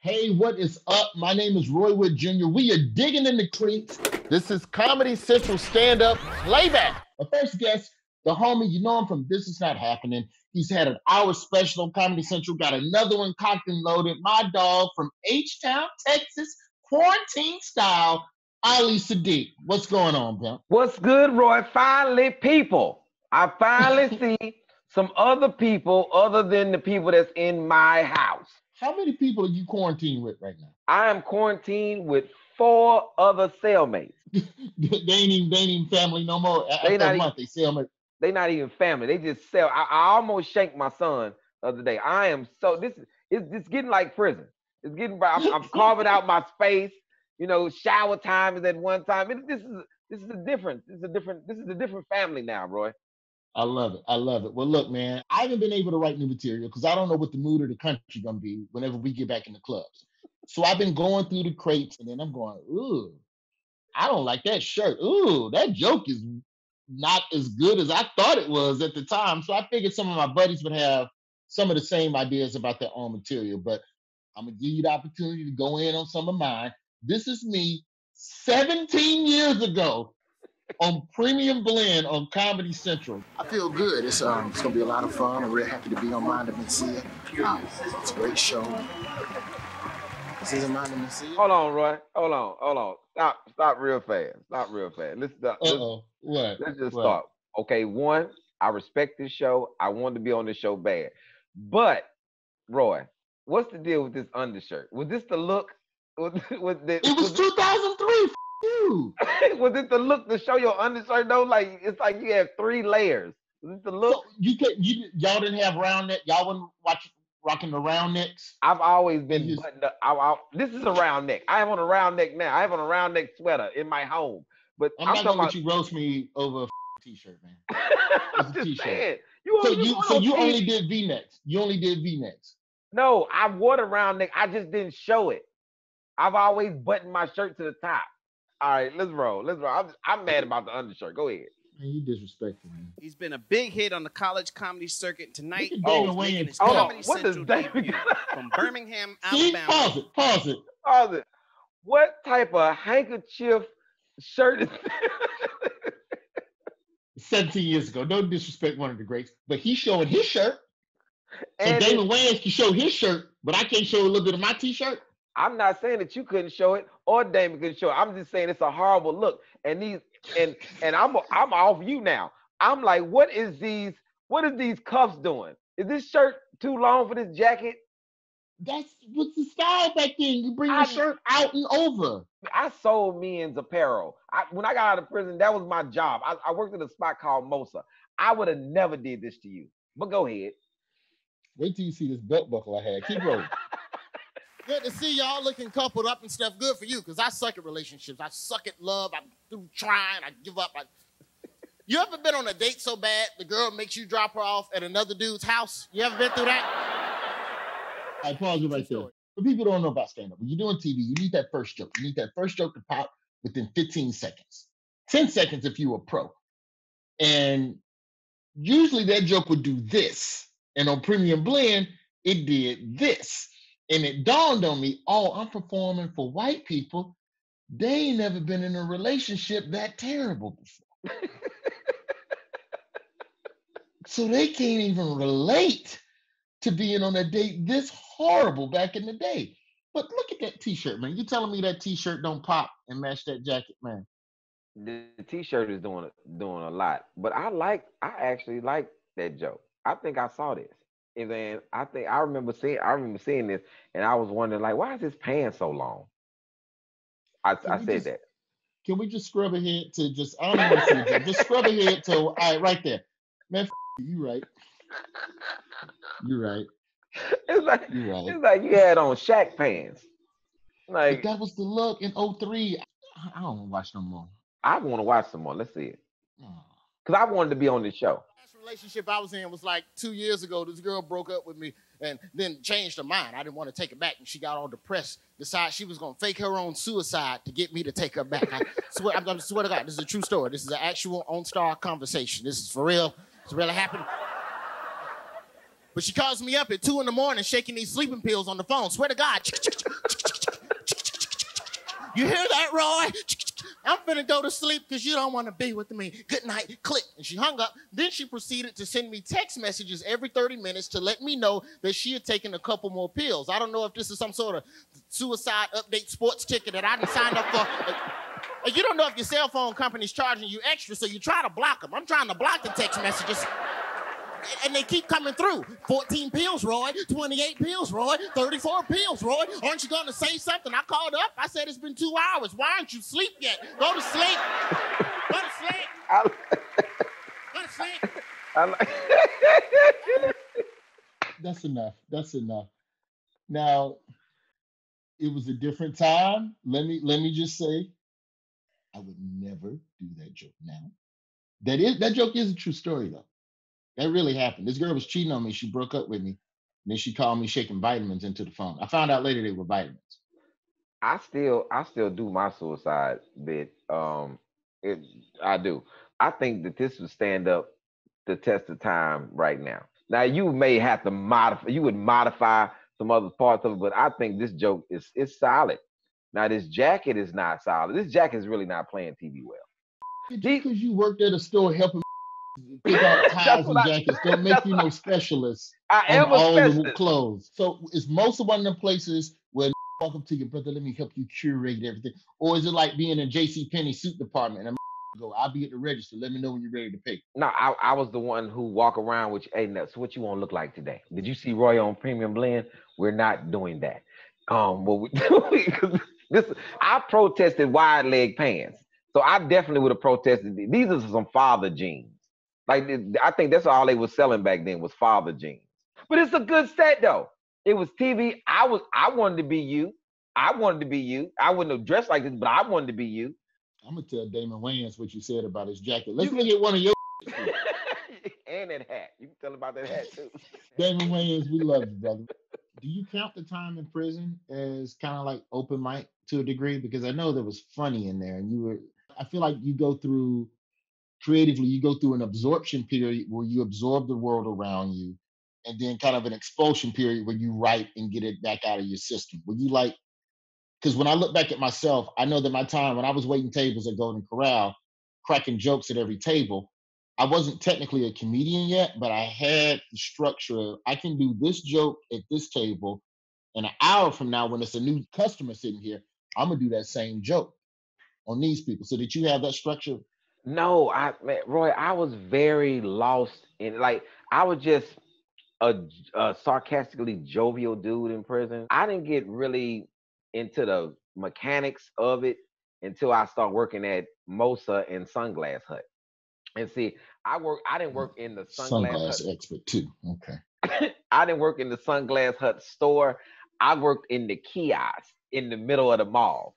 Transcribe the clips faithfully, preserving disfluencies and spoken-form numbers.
Hey, what is up? My name is Roy Wood Junior We are digging in the crates. This is Comedy Central stand-up playback. My first guest, the homie, you know him from This Is Not Happening. He's had an hour special on Comedy Central, got another one cocked and loaded. My dog from H-Town, Texas, quarantine style, Ali Siddiq. What's going on, bro? What's good, Roy? Finally, people. I finally see some other people other than the people that's in my house. How many people are you quarantined with right now? I am quarantined with four other cellmates. they, ain't even, they ain't even family no more. They not even, month, they cellmates. They not even family. They just sell. I, I almost shanked my son the other day. I am so, this is it's, it's getting like prison. It's getting, I'm, I'm carving out my space. You know, shower time is at one time. It, this is this is a different, this is a different, this is a different family now, Roy. I love it. I love it. Well, look, man, I haven't been able to write new material because I don't know what the mood of the country going to be whenever we get back in the clubs. So I've been going through the crates and then I'm going, ooh, I don't like that shirt. Ooh, that joke is not as good as I thought it was at the time. So I figured some of my buddies would have some of the same ideas about their own material, but I'm going to give you the opportunity to go in on some of mine. This is me seventeen years ago. On Premium Blend on Comedy Central. I feel good. It's um, it's gonna be a lot of fun. I'm really happy to be on Mind of Mencia. Um, it's a great show. This is Mind of Mencia. Hold on, Roy. Hold on. Hold on. Stop. Stop real fast. Stop real fast. Let's. Uh oh. What? Let's just what? Start. Okay. One. I respect this show. I wanted to be on this show bad. But, Roy, what's the deal with this undershirt? Was this the look? Was, was the, it was, was two thousand three. Was it the look to show your undershirt though? Like it's like you have three layers. Was it the look? So you could you y'all didn't have round neck. Y'all wouldn't watch rocking the round necks. I've always been just, buttoned up. I, I, this is a round neck. I have on a round neck now. I have on a round neck sweater in my home. But I'm, I'm not gonna let you roast me over a t-shirt, man. I'm just saying. You so you so you only did V-necks. You only did V-necks. No, I wore the round neck. I just didn't show it. I've always buttoned my shirt to the top. All right, let's roll. Let's roll. I'm, just, I'm mad about the undershirt. Go ahead. Man, you disrespectful, man. He's been a big hit on the college comedy circuit tonight. Oh, Damon Wayans. Oh, what does Damon from Birmingham, Alabama? Pause it. Pause it. Pause it. What type of handkerchief shirt is that? seventeen years ago. Don't disrespect one of the greats, but he's showing his shirt. And so Damon Wayans can show his shirt, but I can't show a little bit of my t-shirt. I'm not saying that you couldn't show it or Damon couldn't show it. I'm just saying it's a horrible look. And these and and I'm I'm off you now. I'm like, what is these? What is these cuffs doing? Is this shirt too long for this jacket? That's what's the style back then. You bring your shirt out and over. I sold men's apparel. I, when I got out of prison, that was my job. I, I worked at a spot called Mosa. I would have never did this to you. But go ahead. Wait till you see this belt buckle I had. Keep rolling. Good to see y'all looking coupled up and stuff. Good for you, because I suck at relationships. I suck at love. I'm through trying. I give up. I... You ever been on a date so bad the girl makes you drop her off at another dude's house? You ever been through that? I pause you right there. But people don't know about stand-up. When you're doing T V, you need that first joke. You need that first joke to pop within fifteen seconds. ten seconds if you were pro. And usually that joke would do this. And on Premium Blend, it did this. And it dawned on me, oh, I'm performing for white people. They ain't never been in a relationship that terrible before. So they can't even relate to being on a date this horrible back in the day. But look at that t-shirt, man. You're telling me that t-shirt don't pop and match that jacket, man. The t-shirt is doing, doing a lot. But I like, I actually like that joke. I think I saw this. And then I think I remember seeing I remember seeing this, and I was wondering like, why is his pants so long? I, I said just, that. Can we just scrub ahead to just I don't want to see just scrub ahead to all right right there, man. F you right, you right. It's like you right. It's like you had on Shaq pants. Like but that was the look in oh three. I don't want to watch no more. I want to watch some more. Let's see it. Because I wanted to be on this show. Relationship I was in was like two years ago. This girl broke up with me and then changed her mind. I didn't want to take it back, and she got all depressed. Decided she was gonna fake her own suicide to get me to take her back. I swear, I swear to God, this is a true story. This is an actual OnStar conversation. This is for real. It's really happened. But she calls me up at two in the morning shaking these sleeping pills on the phone. Swear to God. You hear that, Roy? I'm finna go to sleep because you don't want to be with me. Good night, click. And she hung up. Then she proceeded to send me text messages every thirty minutes to let me know that she had taken a couple more pills. I don't know if this is some sort of suicide update sports ticket that I didn't sign up for. And you don't know if your cell phone company's charging you extra, so you try to block them. I'm trying to block the text messages. And they keep coming through. fourteen pills, Roy. twenty-eight pills, Roy. thirty-four pills, Roy. Aren't you going to say something? I called up. I said, it's been two hours. Why aren't you asleep yet? Go to sleep. Go to sleep. I... Go to sleep. I... I... That's enough. That's enough. Now, it was a different time. Let me, let me just say, I would never do that joke now. That is, that joke is a true story, though. That really happened. This girl was cheating on me. She broke up with me. And then she called me shaking vitamins into the phone. I found out later they were vitamins. I still, I still do my suicide bit. Um, it, I do. I think that this would stand up the test of time right now. Now you may have to modify. You would modify some other parts of it, but I think this joke is it's solid. Now this jacket is not solid. This jacket is really not playing T V well. Because you worked at a store helping. Pick out ties and jackets. They'll make you no specialist I am on all the clothes. So is most of one of them places where walk up to your brother, let me help you curate everything? Or is it like being in JCPenney suit department and I'm go, I'll be at the register, let me know when you're ready to pay? No, I, I was the one who walk around with, hey, nuts, what you want to look like today? Did you see Roy on Premium Blend? We're not doing that. Um, what we do this, I protested wide leg pants. So I definitely would have protested. These are some father jeans. Like, I think that's all they were selling back then was father jeans. But it's a good set, though. It was T V. I was, I wanted to be you. I wanted to be you. I wouldn't have dressed like this, but I wanted to be you. I'm going to tell Damon Wayans what you said about his jacket. Let's look at one of your and that hat. You can tell about that hat, too. Damon Wayans, we love you, brother. Do you count the time in prison as kind of like open mic to a degree? Because I know there was funny in there. And you were, I feel like you go through... Creatively, you go through an absorption period where you absorb the world around you, and then kind of an expulsion period where you write and get it back out of your system. Were you like, because when I look back at myself, I know that my time when I was waiting tables at Golden Corral, cracking jokes at every table, I wasn't technically a comedian yet, but I had the structure of, I can do this joke at this table, and an hour from now, when it's a new customer sitting here, I'm gonna do that same joke on these people. So did you have that structure? No, I man, Roy, I was very lost in like I was just a, a sarcastically jovial dude in prison. I didn't get really into the mechanics of it until I started working at Mosa and Sunglass Hut. And see, I work I didn't work in the Sunglass, Sunglass Hut. Expert too. Okay. I didn't work in the Sunglass Hut store. I worked in the kiosk in the middle of the mall.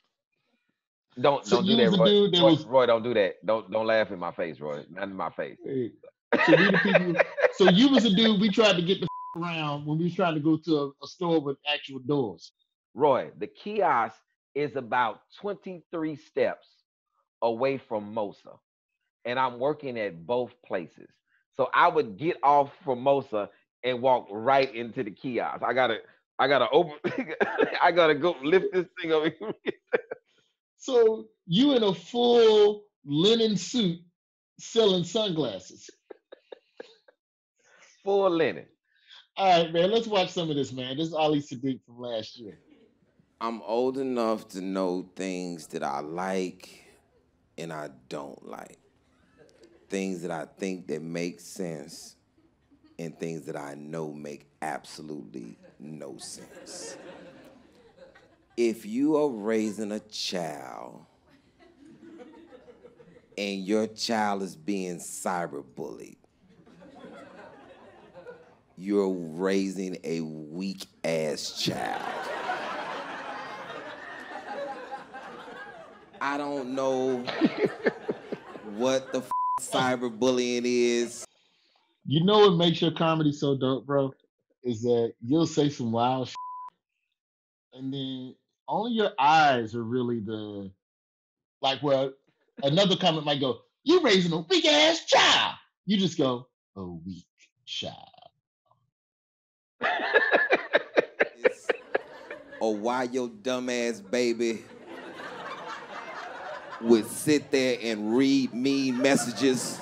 Don't so don't do that, Roy. Dude that Roy, was... Roy. Don't do that. Don't don't laugh in my face, Roy. Not in my face. Hey. So, we the people, so you was a dude we tried to get the f around when we was trying to go to a, a store with actual doors. Roy, the kiosk is about twenty-three steps away from Mosa, and I'm working at both places. So I would get off from Mosa and walk right into the kiosk. I gotta I gotta open. I gotta go lift this thing over here. So you in a full linen suit selling sunglasses. Full linen. All right, man, let's watch some of this, man. This is Ali Siddiq from last year. I'm old enough to know things that I like and I don't like. Things that I think that make sense and things that I know make absolutely no sense. If you are raising a child and your child is being cyberbullied, you're raising a weak-ass child. I don't know what the f cyberbullying is. You know what makes your comedy so dope, bro? Is that you'll say some wild shit, and then only your eyes are really the, like, well, another comment might go, you're raising a weak-ass child. You just go, a weak child. or why your dumbass baby would sit there and read mean messages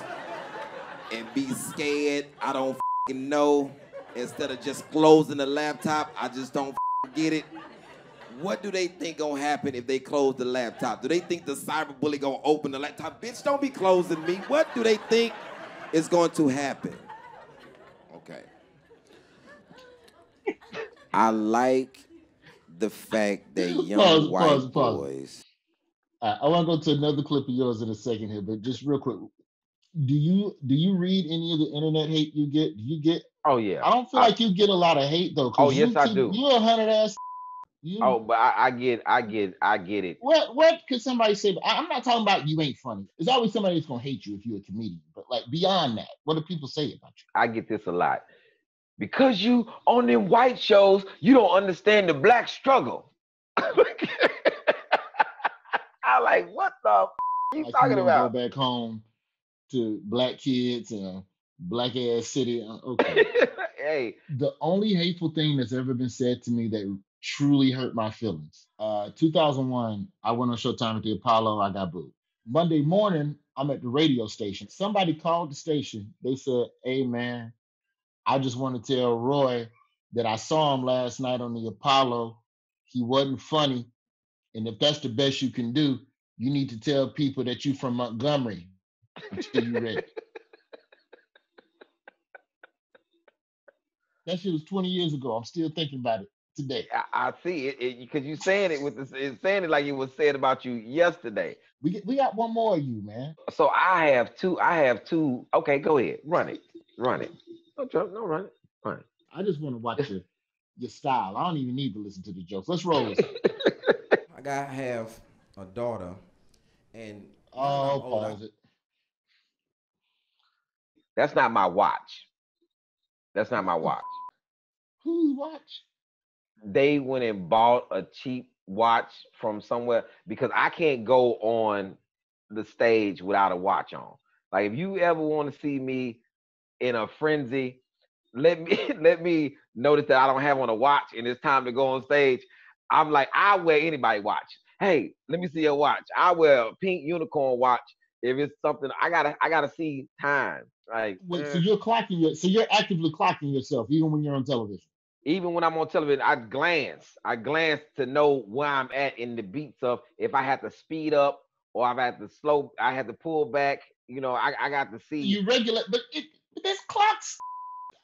and be scared. I don't f***ing know. Instead of just closing the laptop, I just don't f***ing get it. What do they think gonna happen if they close the laptop? Do they think the cyberbully gonna open the laptop? Bitch, don't be closing me. What do they think is going to happen? Okay. I like the fact that young pause, white pause, pause. boys. Right, I want to go to another clip of yours in a second here, but just real quick, do you do you read any of the internet hate you get? Do you get? Oh yeah. I don't feel I, like you get a lot of hate though. Oh yes, keep, I do. You're a hundred ass. You, oh, but I, I get, I get, I get it. What, what could somebody say? I, I'm not talking about you ain't funny. There's always somebody that's gonna hate you if you're a comedian. But like beyond that, what do people say about you? I get this a lot. Because you on them white shows, you don't understand the black struggle. I like, what the f you like talking you about? Go back home to black kids and black ass city. Okay. Hey, the only hateful thing that's ever been said to me that truly hurt my feelings. Uh, two thousand one, I went on Showtime at the Apollo, I got booed. Monday morning, I'm at the radio station. Somebody called the station. They said, hey man, I just want to tell Roy that I saw him last night on the Apollo. He wasn't funny. And if that's the best you can do, you need to tell people that you from Montgomery until you're ready. That shit was twenty years ago. I'm still thinking about it today. I, I see it because you saying it with this, it's saying it like it was said about you yesterday. We get, we got one more of you, man. So I have two. I have two. Okay, go ahead. Run it. Run it. No joke. No run it. Run it. I just want to watch your your style. I don't even need to listen to the jokes. Let's roll this. I gotta have a daughter, and oh, pause it. That's not my watch. That's not my watch. Whose watch? They went and bought a cheap watch from somewhere because I can't go on the stage without a watch on. Like if you ever want to see me in a frenzy, let me let me notice that I don't have on a watch and it's time to go on stage. I'm like, I wear anybody watch. Hey, let me see your watch. I wear a pink unicorn watch if it's something I gotta I gotta see time. Like wait, eh. so you're clocking your, so you're actively clocking yourself even when you're on television. Even when I'm on television, I glance. I glance to know where I'm at in the beats of if I have to speed up or I've had to slow, I had to pull back. You know, I, I got to see. You regulate, but it, there's clocks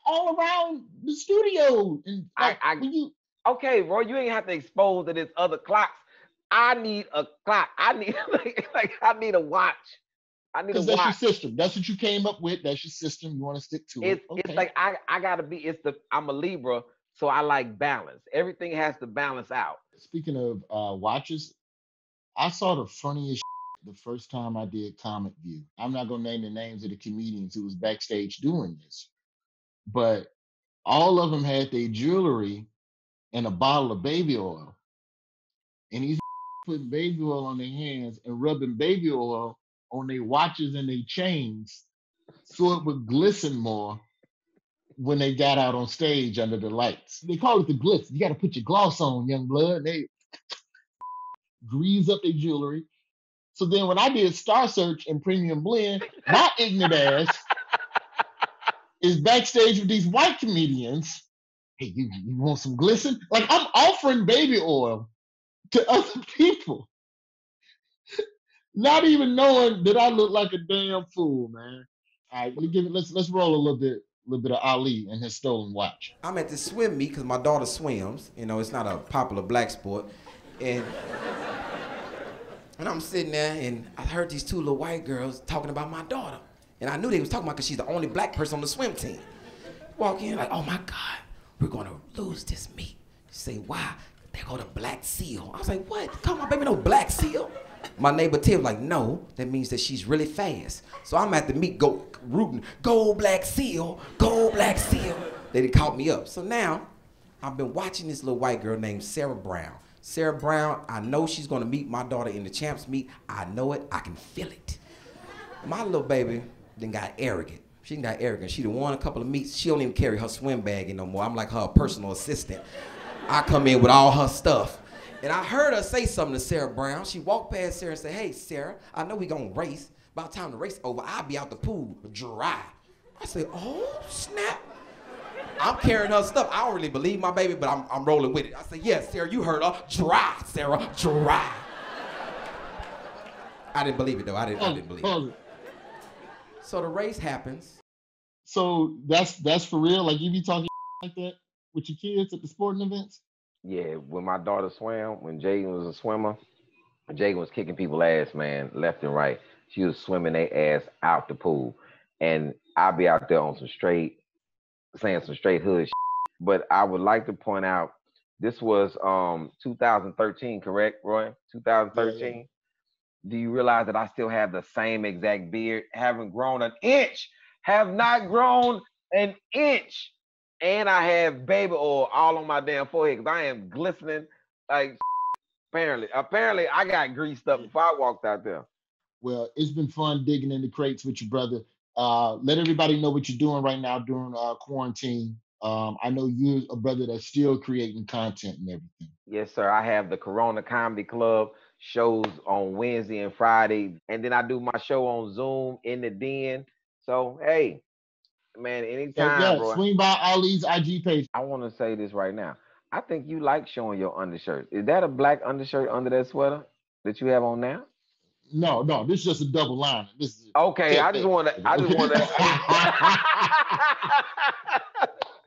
all around the studio. And like, I, I you... Okay, Roy, you ain't have to expose to this other clocks. I need a clock. I need like, like I need a watch. I need a watch. Because that's your system. That's what you came up with. That's your system. You want to stick to it. It's, okay. It's like I I gotta be. It's the I'm a Libra. So I like balance. Everything has to balance out. Speaking of uh, watches, I saw the funniest shit the first time I did Comic View. I'm not gonna name the names of the comedians who was backstage doing this, but all of them had their jewelry and a bottle of baby oil. And he's putting baby oil on their hands and rubbing baby oil on their watches and their chains so it would glisten more when they got out on stage under the lights. They call it the glitz. You got to put your gloss on, young blood. They grease up their jewelry. So then when I did Star Search and Premium Blend, my ignorant ass is backstage with these white comedians. Hey, you, you want some glisten? Like, I'm offering baby oil to other people. Not even knowing that I look like a damn fool, man. All right, let me give it, let's, let's roll a little bit. A little bit of Ali and his stolen watch. I'm at the swim meet because my daughter swims. You know, it's not a popular black sport. And, and I'm sitting there and I heard these two little white girls talking about my daughter. And I knew they was talking about because she's the only black person on the swim team. Walk in like, oh my God, we're going to lose this meet. You say, why? They call the black seal. I was like, what? Come on, baby, no black seal. My neighbor Tim like, no, that means that she's really fast. So I'm at the meet go rooting, go black seal, go black seal. They done caught me up. So now I've been watching this little white girl named Sarah Brown. Sarah Brown, I know she's gonna meet my daughter in the champs meet. I know it, I can feel it. My little baby then got arrogant. She done got arrogant. She done won a couple of meets. She don't even carry her swim bag in no more. I'm like her personal assistant. I come in with all her stuff. And I heard her say something to Sarah Brown. She walked past Sarah and said, hey, Sarah, I know we gonna race. By the time the race over, I'll be out the pool dry. I said, oh, snap. I'm carrying her stuff. I don't really believe my baby, but I'm, I'm rolling with it. I said, yes, yeah, Sarah, you heard her. Dry, Sarah, dry. I didn't believe it, though. I didn't, I didn't believe it. So the race happens. So that's that's for real? Like, you be talking like that with your kids at the sporting events? Yeah, when my daughter swam, when Jaden was a swimmer, Jaden was kicking people's ass, man, left and right. She was swimming their ass out the pool. And I'd be out there on some straight, saying some straight hood shit. But I would like to point out, this was um, two thousand thirteen, correct, Roy? two thousand thirteen? Yeah. Do you realize that I still have the same exact beard? Haven't grown an inch. Have not grown an inch. And I have baby oil all on my damn forehead because I am glistening like apparently. Apparently, I got greased up before I walked out there. Well, it's been fun digging in the crates with your brother. Uh, let everybody know what you're doing right now during uh, quarantine. Um, I know you're a brother that's still creating content and everything. Yes, sir. I have the Corona Comedy Club shows on Wednesday and Friday. And then I do my show on Zoom in the den. So, hey, man, anytime, so, yeah, bro. Swing by Ali's I G page. I want to say this right now. I think you like showing your undershirt. Is that a black undershirt under that sweater that you have on now? No, no, this is just a double line. This is okay, I just want to, I just want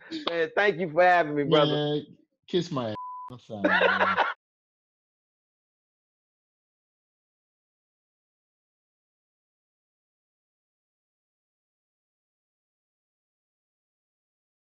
to. Man, thank you for having me, brother. Man, kiss my ass. I'm sorry, man.